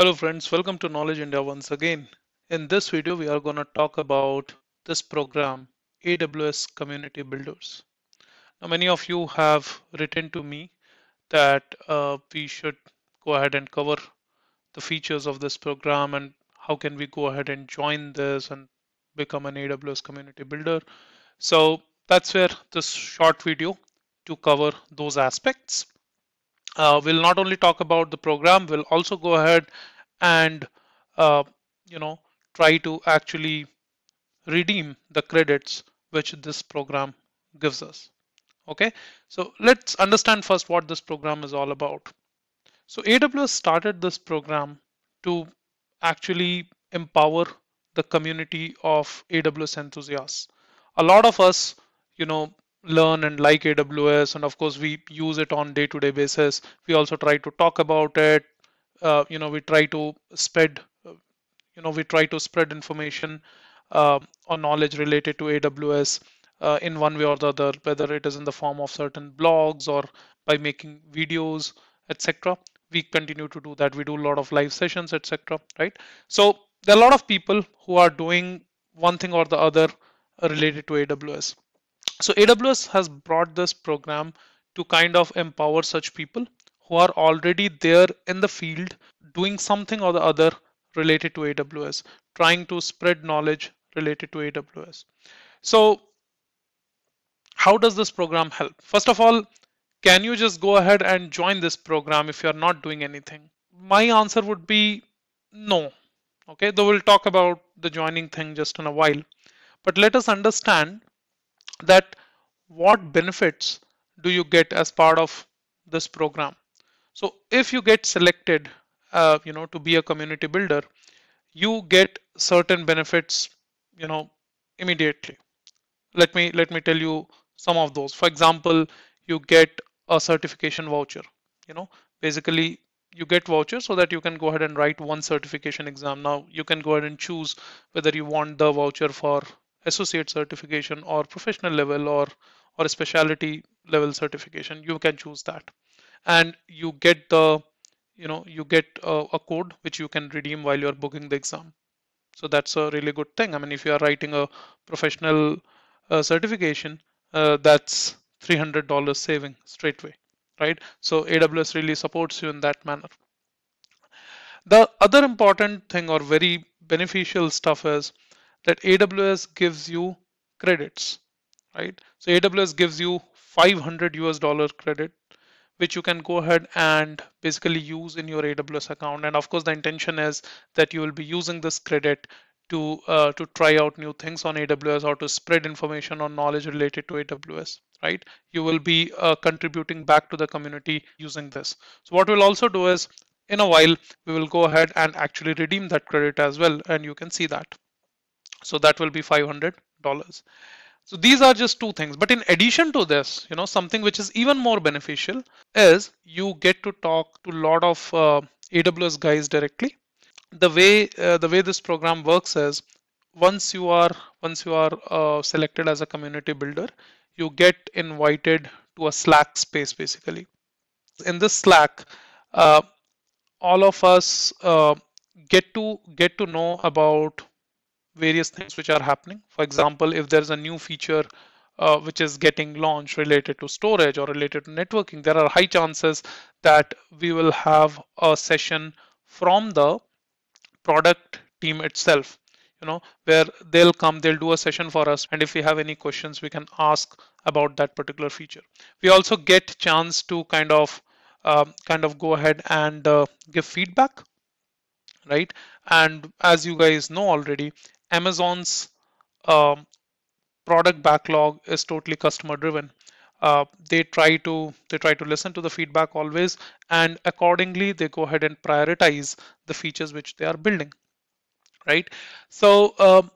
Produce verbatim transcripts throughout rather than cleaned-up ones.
Hello friends, welcome to Knowledge India once again. In this video, we are going to talk about this program, A W S Community Builders. Now, many of you have written to me that uh, we should go ahead and cover the features of this program and how can we go ahead and join this and become an A W S Community Builder. So that's where this short video to cover those aspects. Uh, we'll not only talk about the program, we'll also go ahead and, uh, you know, try to actually redeem the credits which this program gives us. Okay, so let's understand first what this program is all about. So A W S started this program to actually empower the community of A W S enthusiasts. A lot of us, you know, learn and like A W S, and of course we use it on day-to-day basis. We also try to talk about it, uh, you know we try to spread uh, you know we try to spread information uh, or knowledge related to A W S uh, in one way or the other, whether it is in the form of certain blogs or by making videos, etc. We continue to do that. We do a lot of live sessions, etc. Right, so there are a lot of people who are doing one thing or the other related to A W S. So A W S has brought this program to kind of empower such people who are already there in the field doing something or the other related to A W S, trying to spread knowledge related to A W S. So how does this program help? First of all, can you just go ahead and join this program if you're not doing anything? My answer would be no. Okay, though we'll talk about the joining thing just in a while, but let us understand that what benefits do you get as part of this program. So if you get selected uh, you know to be a community builder, you get certain benefits you know immediately. Let me let me tell you some of those. For example, you get a certification voucher. You know basically you get vouchers so that you can go ahead and write one certification exam. Now you can go ahead and choose whether you want the voucher for associate certification or professional level or or a specialty level certification. You can choose that, and you get the you know you get a, a code which you can redeem while you're booking the exam. So that's a really good thing. I mean, if you are writing a professional uh, certification, uh, that's three hundred dollars saving straight away, right? So A W S really supports you in that manner. The other important thing or very beneficial stuff is that A W S gives you credits, right? So A W S gives you five hundred U S dollar credit, which you can go ahead and basically use in your A W S account. And of course, the intention is that you will be using this credit to uh, to try out new things on A W S or to spread information or knowledge related to A W S, right? You will be uh, contributing back to the community using this. So what we'll also do is, in a while, we will go ahead and actually redeem that credit as well, and you can see that. So that will be five hundred dollars. So these are just two things. But in addition to this, you know, something which is even more beneficial is you get to talk to a lot of uh, A W S guys directly. The way uh, the way this program works is once you are once you are uh, selected as a community builder, you get invited to a Slack space basically. In this Slack, uh, all of us uh, get to get to know about various things which are happening. For example, if there's a new feature uh, which is getting launched related to storage or related to networking, there are high chances that we will have a session from the product team itself, you know, where they'll come, they'll do a session for us. And if we have any questions, we can ask about that particular feature. We also get chance to kind of, um, kind of go ahead and uh, give feedback, right? And as you guys know already, Amazon's um, product backlog is totally customer driven. Uh, they try to they try to listen to the feedback always, and accordingly they go ahead and prioritize the features which they are building, right? So um,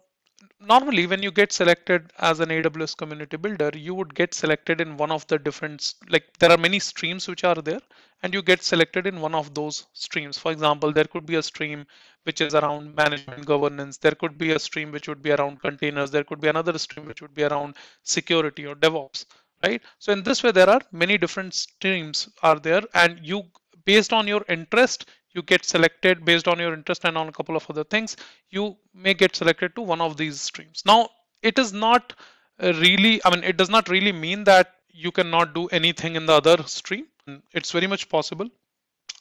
normally when you get selected as an A W S community builder, you would get selected in one of the different, like there are many streams which are there, and you get selected in one of those streams. For example, there could be a stream which is around management governance. There could be a stream which would be around containers. There could be another stream which would be around security or DevOps, right? So in this way, there are many different streams are there, and you, based on your interest, you get selected based on your interest and on a couple of other things, you may get selected to one of these streams. Now, it is not really, I mean, it does not really mean that you cannot do anything in the other stream. It's very much possible.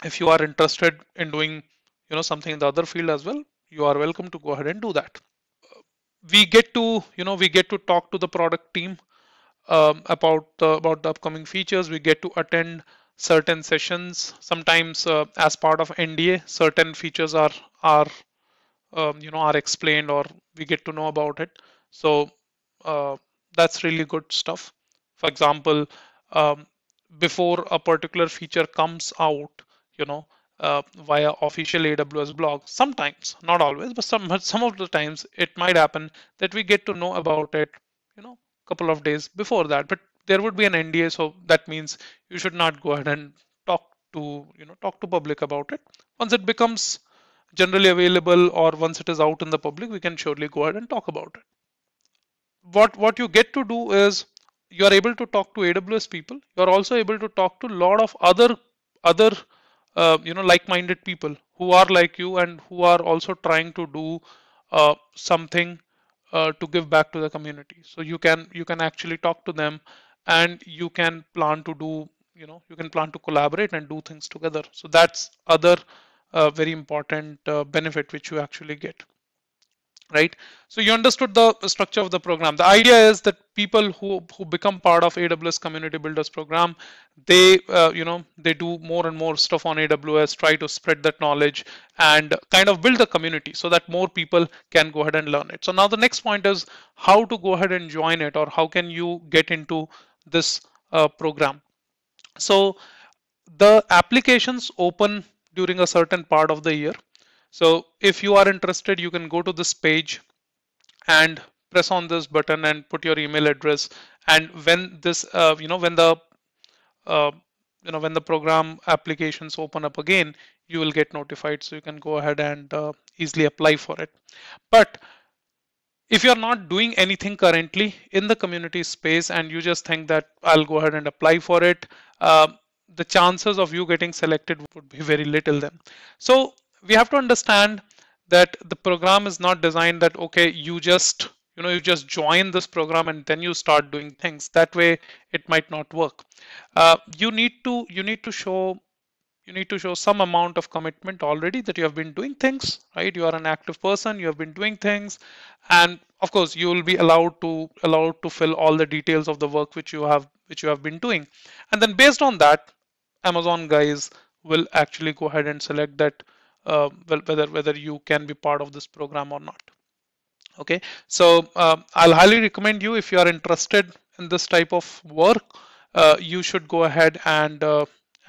If you are interested in doing, you know, something in the other field as well, you are welcome to go ahead and do that. We get to, you know, we get to talk to the product team um, about uh, about the upcoming features. We get to attend certain sessions. Sometimes, uh, as part of N D A, certain features are are um, you know are explained, or we get to know about it. So uh, that's really good stuff. For example, um, before a particular feature comes out, you know, uh, via official A W S blog, sometimes, not always, but some some of the times it might happen that we get to know about it, you know, a couple of days before that. But there would be an N D A, so that means you should not go ahead and talk to, you know, talk to public about it. Once it becomes generally available, or once it is out in the public, we can surely go ahead and talk about it. What what you get to do is, you are able to talk to A W S people. You are also able to talk to a lot of other other uh, you know like-minded people who are like you and who are also trying to do uh, something uh, to give back to the community. So you can you can actually talk to them, and you can plan to do you know you can plan to collaborate and do things together. So that's other uh, very important uh, benefit which you actually get. Right. So you understood the structure of the program. The idea is that people who, who become part of A W S Community Builders program, they, uh, you know, they do more and more stuff on A W S, try to spread that knowledge and kind of build a community so that more people can go ahead and learn it. So now the next point is how to go ahead and join it, or how can you get into this uh, program. So the applications open during a certain part of the year. So if you are interested, you can go to this page and press on this button and put your email address. And when this, uh, you know, when the, uh, you know, when the program applications open up again, you will get notified. So you can go ahead and uh, easily apply for it. But if you're not doing anything currently in the community space and you just think that I'll go ahead and apply for it, uh, the chances of you getting selected would be very little then. So we have to understand that the program is not designed that, okay, you just, you know, you just join this program and then you start doing things. That way it might not work. Uh, you need to, you need to show, you need to show some amount of commitment already that you have been doing things, right? You are an active person, you have been doing things. And of course you will be allowed to, allowed to fill all the details of the work which you have, which you have been doing. And then based on that, Amazon guys will actually go ahead and select that, Uh, well, whether whether you can be part of this program or not. Okay, so um, I'll highly recommend you, if you are interested in this type of work, uh, you should go ahead and uh,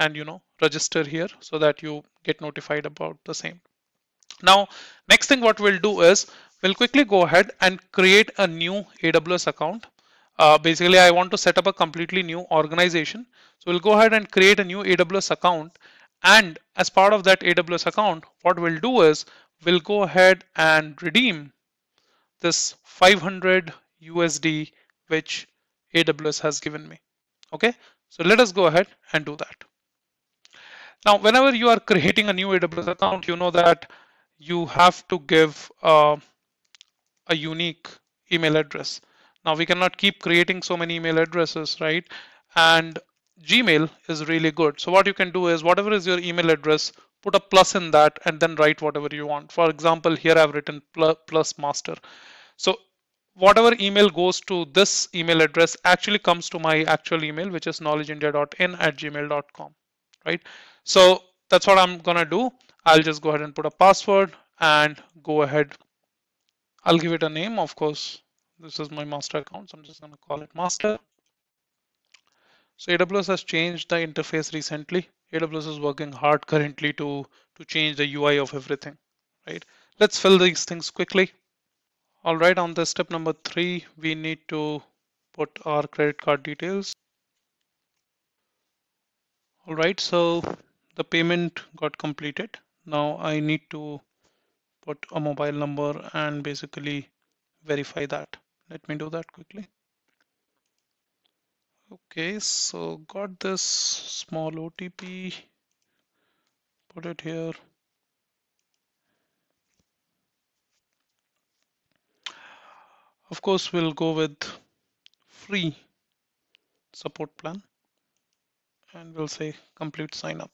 and you know register here so that you get notified about the same. Now, next thing what we'll do is we'll quickly go ahead and create a new A W S account. Uh, basically, I want to set up a completely new organization, so we'll go ahead and create a new A W S account. And as part of that A W S account, what we'll do is we'll go ahead and redeem this five hundred U S D, which A W S has given me. Okay, so let us go ahead and do that. Now, whenever you are creating a new A W S account, you know that you have to give uh, a unique email address. Now, we cannot keep creating so many email addresses, right? And Gmail is really good. So what you can do is whatever is your email address, put a plus in that and then write whatever you want. For example, here I've written plus master. So whatever email goes to this email address actually comes to my actual email, which is knowledgeindia dot in at gmail dot com, right? So that's what I'm gonna do. I'll just go ahead and put a password and go ahead. I'll give it a name. Of course, this is my master account, so I'm just gonna call it master. So A W S has changed the interface recently. A W S is working hard currently to, to change the U I of everything, right? Let's fill these things quickly. All right, on the step number three, we need to put our credit card details. All right, so the payment got completed. Now I need to put a mobile number and basically verify that. Let me do that quickly. Okay, so got this small O T P, put it here. Of course, we'll go with free support plan and we'll say complete sign up.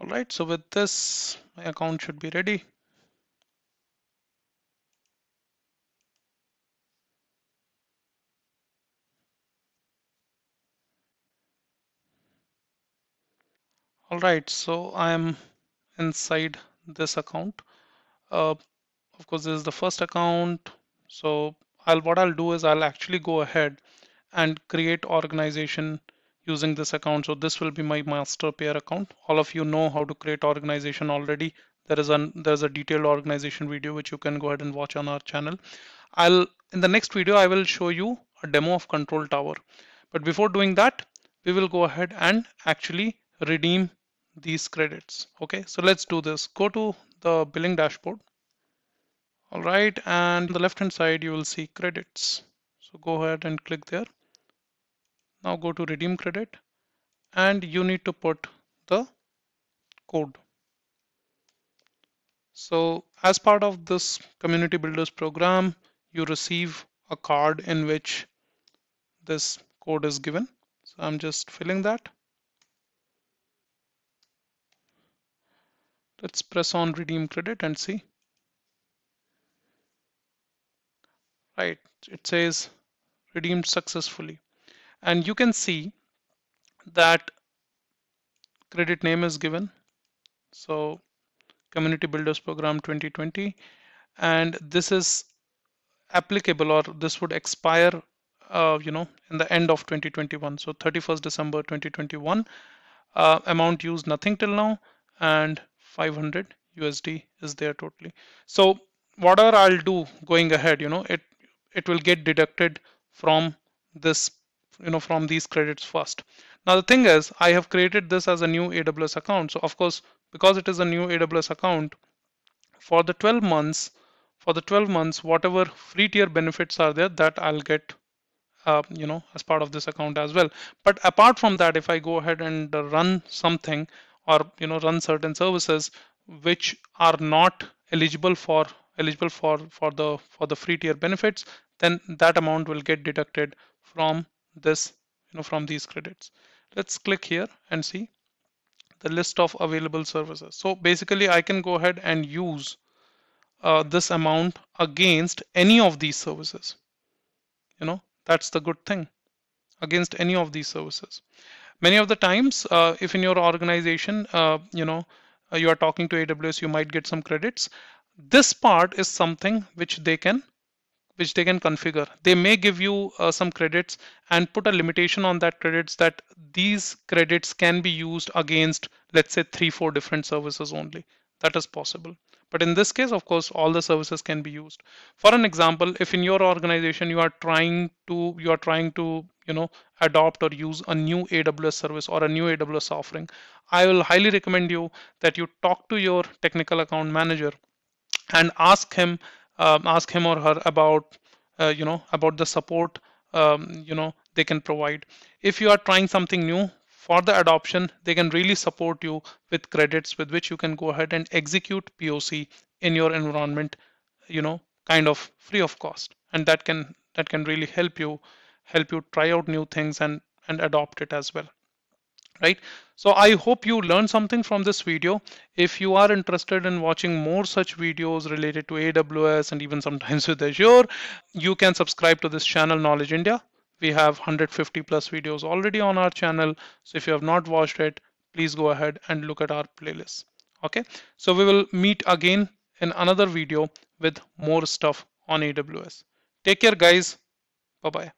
All right, so with this, my account should be ready. All right, so I am inside this account. Uh, of course, this is the first account. So I'll, what I'll do is I'll actually go ahead and create organization using this account. So this will be my master pair account. All of you know how to create organization already. There is a, there's a detailed organization video which you can go ahead and watch on our channel. I'll in the next video, I will show you a demo of Control Tower. But before doing that, we will go ahead and actually redeem these credits. Okay, so let's do this. Go to the billing dashboard. All right, and on the left hand side you will see credits, so go ahead and click there. Now go to redeem credit and you need to put the code. So as part of this Community Builders program, you receive a card in which this code is given, so I'm just filling that. Let's press on redeem credit and see. Right, it says redeemed successfully. And you can see that credit name is given. So Community Builders Program twenty twenty, and this is applicable, or this would expire, uh, you know, in the end of twenty twenty-one. So thirty-first December twenty twenty-one, uh, amount used nothing till now, and five hundred U S D is there totally. So whatever I'll do going ahead, you know, it it will get deducted from this, you know, from these credits first. Now the thing is, I have created this as a new A W S account. So of course, because it is a new A W S account, for the twelve months, for the twelve months, whatever free tier benefits are there, that I'll get, uh, you know, as part of this account as well. But apart from that, if I go ahead and run something, or you know, run certain services which are not eligible for eligible for for the for the free tier benefits, then that amount will get deducted from this, you know, from these credits. Let's click here and see the list of available services. So basically, I can go ahead and use uh, this amount against any of these services. You know, that's the good thing, against any of these services. Many of the times, uh, if in your organization, uh, you know, you are talking to A W S, you might get some credits. This part is something which they can, which they can configure. They may give you uh, some credits and put a limitation on that credits, that these credits can be used against, let's say, three, four different services only. That is possible. But in this case, of course, all the services can be used. For an example, if in your organization you are trying to, you are trying to, you know, adopt or use a new A W S service or a new A W S offering, I will highly recommend you that you talk to your technical account manager and ask him, uh, ask him or her about, uh, you know, about the support, um, you know, they can provide. If you are trying something new, for the adoption, they can really support you with credits with which you can go ahead and execute P O C in your environment, you know, kind of free of cost. And that can, that can really help you, help you try out new things and, and adopt it as well, right? So I hope you learned something from this video. If you are interested in watching more such videos related to A W S and even sometimes with Azure, you can subscribe to this channel, Knowledge India. We have one hundred fifty plus videos already on our channel. So if you have not watched it, please go ahead and look at our playlist. Okay, so we will meet again in another video with more stuff on A W S. Take care, guys. Bye-bye.